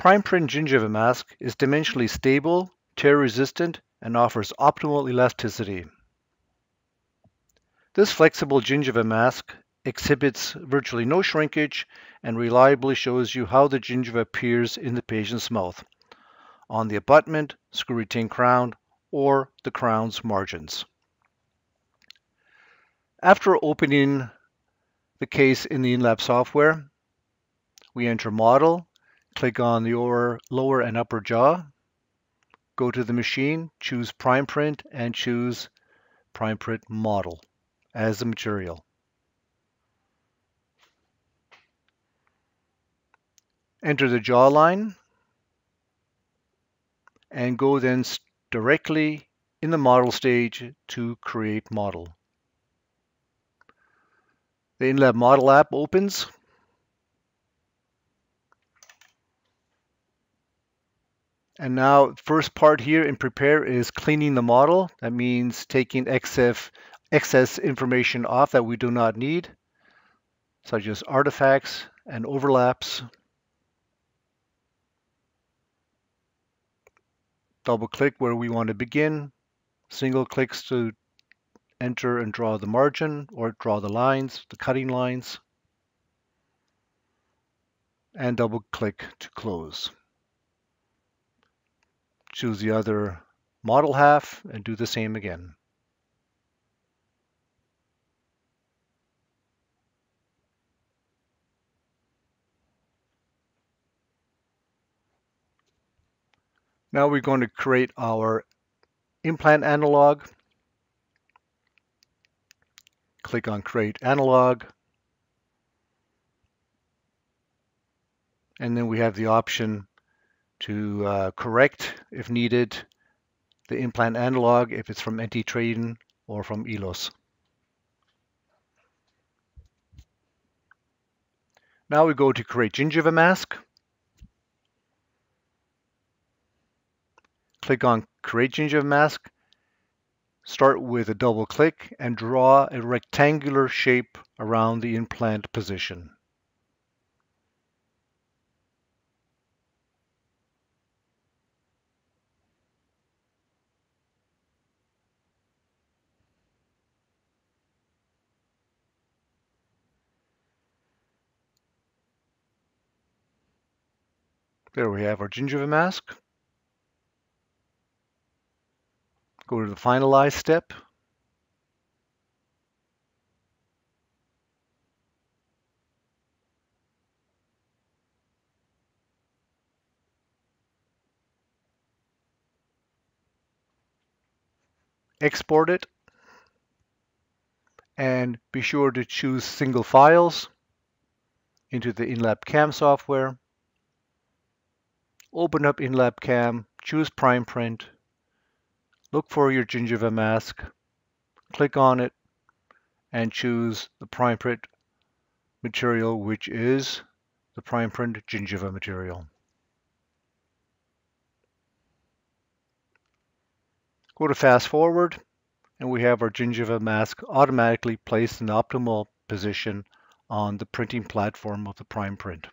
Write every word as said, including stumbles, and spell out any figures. PrimePrint Gingiva Mask is dimensionally stable, tear-resistant, and offers optimal elasticity. This flexible gingiva mask exhibits virtually no shrinkage and reliably shows you how the gingiva appears in the patient's mouth, on the abutment, screw-retained crown, or the crown's margins. After opening the case in the InLab software, we enter Model, click on the lower and upper jaw, go to the machine, choose PrimePrint, and choose PrimePrint Model as the material. Enter the jawline and go then directly in the model stage to create model. The InLab Model app opens. And now first part here in prepare is cleaning the model. That means taking excess, excess information off that we do not need, such as artifacts and overlaps. Double click where we want to begin. Single clicks to enter and draw the margin or draw the lines, the cutting lines. And double click to close. Choose the other model half and do the same again. Now we're going to create our implant analog. Click on Create Analog. And then we have the option to uh, correct, if needed, the implant analog if it's from Antetraden or from ELOS. Now we go to create gingiva mask. Click on Create Gingiva Mask. Start with a double click and draw a rectangular shape around the implant position. There we have our gingiva mask. Go to the finalize step. Export it. And be sure to choose single files into the InLab C A M software. Open up InLab C A M, choose PrimePrint, look for your gingiva mask, click on it, and choose the PrimePrint material, which is the PrimePrint gingiva material. Go to fast forward, and we have our gingiva mask automatically placed in the optimal position on the printing platform of the PrimePrint.